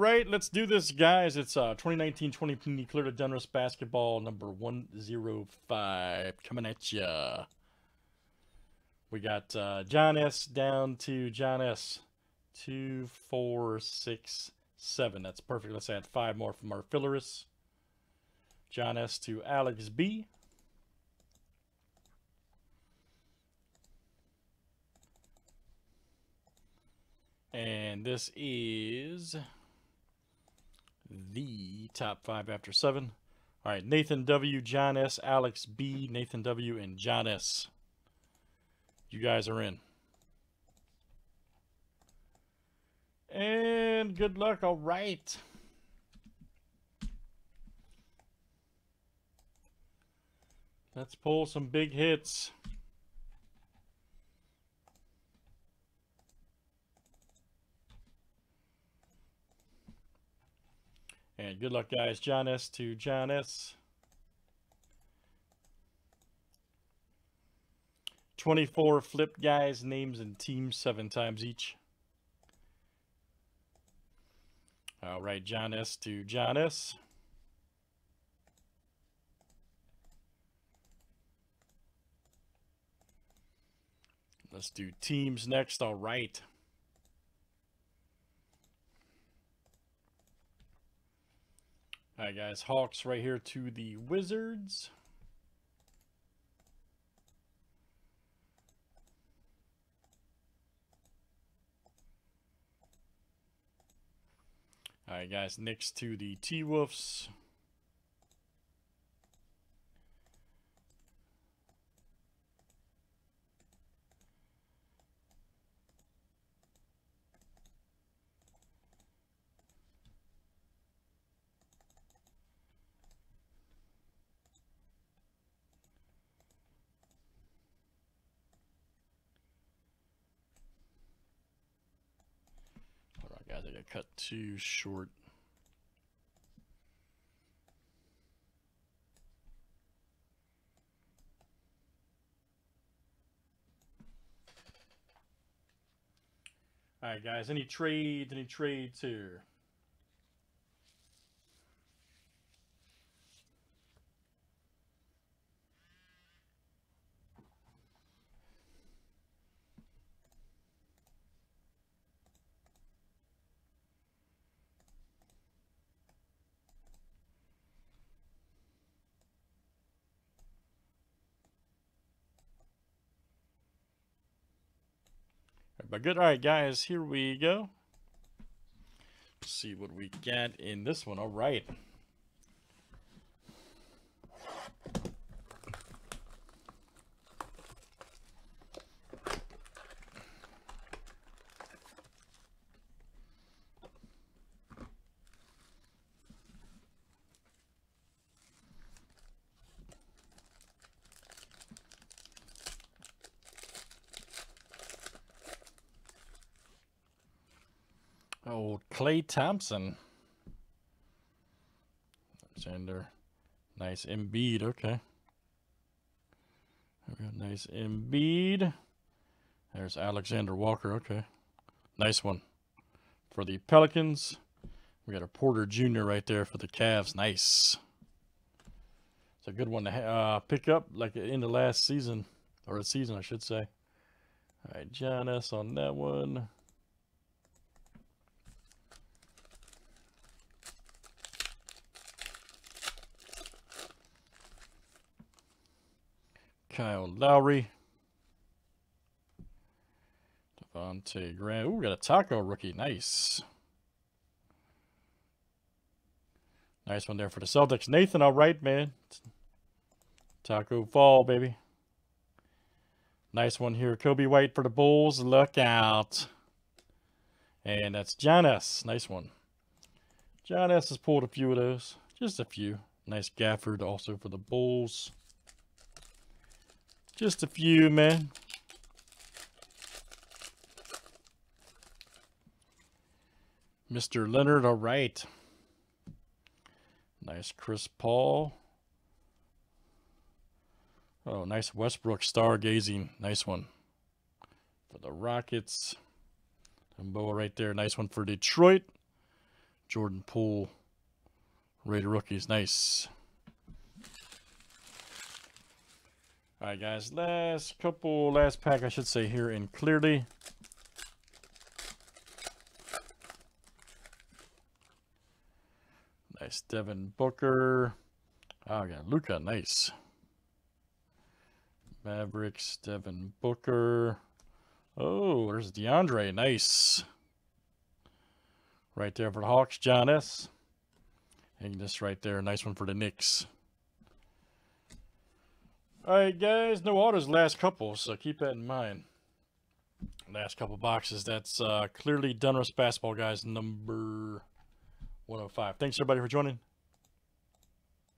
right, let's do this, guys. It's 2019-20 Clearly Donruss basketball number 105 coming at ya. We got Giannis down to Giannis 2, 4, 6, 7. That's perfect. Let's add 5 more from our fillers. Giannis to Alex B. And this is the top 5 after 7. All right, Nathan W., John S., Alex B., Nathan W., and John S. You guys are in. And good luck. All right. Let's pull some big hits. And good luck, guys. John S. to John S. 24 flipped guys, names and teams 7 times each. All right, John S. to John S. Let's do teams next. All right. All right, guys. Hawks right here to the Wizards. All right, guys. Knicks to the T-Wolves. I got cut too short. All right, guys. Any trades? Any trades here? But good. All right, guys, here we go. Let's see what we got in this one. All right. Oh, Clay Thompson. Alexander. Nice Embiid. Okay. Nice Embiid. There's Alexander Walker. Okay. Nice one. For the Pelicans. We got a Porter Jr. right there for the Cavs. Nice. It's a good one to pick up like in the last season. Or a season, I should say. All right, John S. on that one. Kyle Lowry, Devontae Graham. Ooh, we got a Taco rookie. Nice. Nice one there for the Celtics. Nathan, all right, man. Taco Fall, baby. Nice one here. Kobe White for the Bulls. Look out. And that's Giannis. Nice one. Giannis has pulled a few of those. Just a few. Nice Gafford also for the Bulls. Just a few, man. Mr. Leonard, all right. Nice Chris Paul. Oh, nice Westbrook stargazing. Nice one for the Rockets. Dumbo right there. Nice one for Detroit. Jordan Poole, Raider rookies. Nice. All right, guys. Last pack, I should say, here in Clearly. Nice. Devin Booker. Oh, yeah. Luca. Nice. Mavericks. Devin Booker. Oh, there's DeAndre. Nice. Right there for the Hawks. Giannis. Hang this right there. Nice one for the Knicks. All right, guys. No autos last couple, so keep that in mind. Last couple boxes. That's Clearly Donruss Basketball, guys. Number 105. Thanks, everybody, for joining.